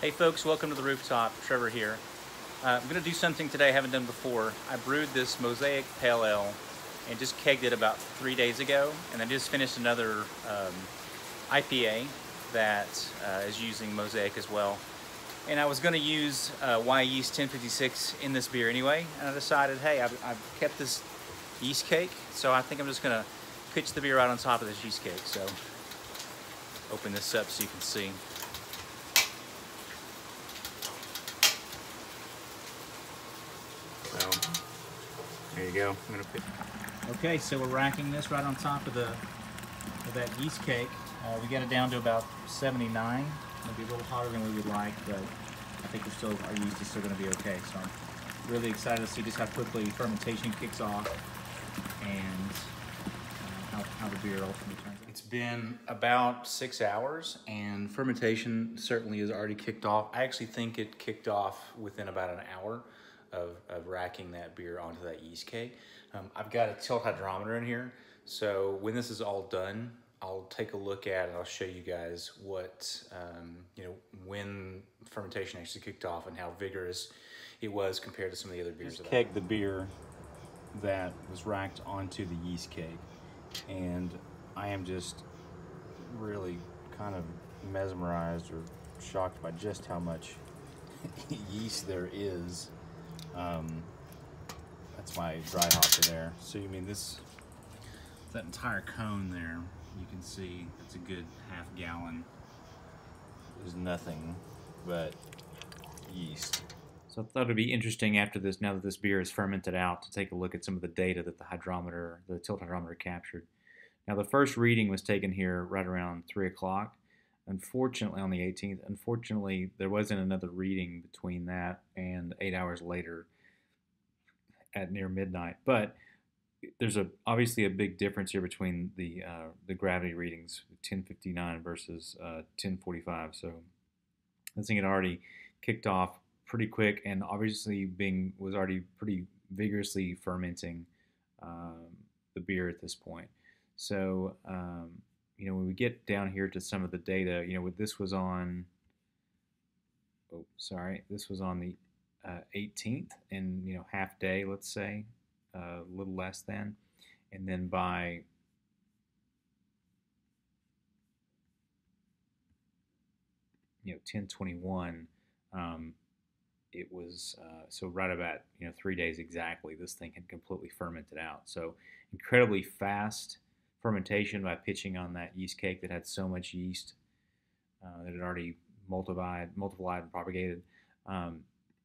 Hey folks, welcome to the rooftop. Trevor here. I'm going to do something today I haven't done before. I brewed this Mosaic Pale Ale and just kegged it about 3 days ago, and I just finished another IPA that is using Mosaic as well. And I was going to use Wyeast 1056 in this beer anyway, and I decided, hey, I've kept this yeast cake, so I think I'm just going to pitch the beer right on top of this yeast cake. So open this up so you can see. So there you go. I'm gonna put... Okay, so we're racking this right on top of that yeast cake. We got it down to about 79. It'll be a little hotter than we would like, but I think our yeast is still gonna be okay. So I'm really excited to see just how quickly fermentation kicks off and how the beer ultimately turns out. It's been about 6 hours, and fermentation certainly has already kicked off. I actually think it kicked off within about an hour of racking that beer onto that yeast cake. I've got a tilt hydrometer in here, so when this is all done, I'll take a look at it and I'll show you guys what, when fermentation actually kicked off and how vigorous it was compared to some of the other beers. Just kegged the beer that was racked onto the yeast cake, and I am just really kind of mesmerized or shocked by just how much yeast there is. That's my dry hopper there. So you mean that entire cone there, you can see that's a good half gallon. There's nothing but yeast. So I thought it'd be interesting after this, now that this beer is fermented out, to take a look at some of the data that the tilt hydrometer captured. Now the first reading was taken here right around 3 o'clock. Unfortunately, on the 18th, there wasn't another reading between that and 8 hours later at near midnight. But there's obviously a big difference here between the gravity readings, 1059 versus 1045. So this thing had already kicked off pretty quick, and obviously was already pretty vigorously fermenting the beer at this point. So when we get down here to some of the data, this was on, this was on the 18th, and, half day, let's say, a little less than, and then by, you know, 1021, it was, so right about, 3 days exactly, this thing had completely fermented out. So incredibly fast fermentation by pitching on that yeast cake that had so much yeast that had already multiplied and propagated.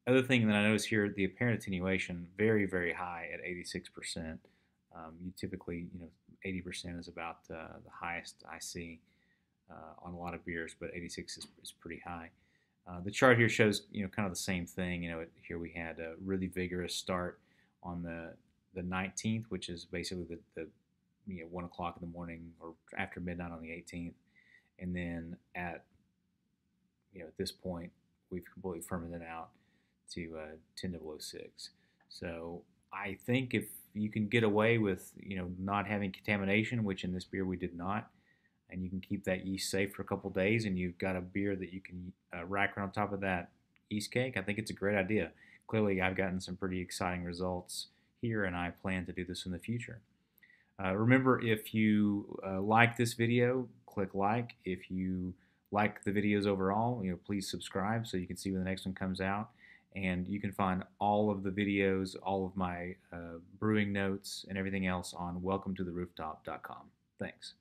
Other thing that I noticed here, the apparent attenuation, very, very high at 86%. You typically, 80% is about the highest I see on a lot of beers, but 86 is pretty high. The chart here shows, kind of the same thing. Here we had a really vigorous start on the 19th, which is basically the 1 o'clock in the morning or after midnight on the 18th, and then at at this point we've completely fermented out to 10.006. So I think if you can get away with not having contamination, which in this beer we did not, and you can keep that yeast safe for a couple days, and you've got a beer that you can rack right on top of that yeast cake, I think it's a great idea. Clearly I've gotten some pretty exciting results here, and I plan to do this in the future. Remember, if you like this video, click like. If you like the videos overall, please subscribe so you can see when the next one comes out. And you can find all of the videos, all of my brewing notes, and everything else on WelcomeToTheRooftop.com. Thanks.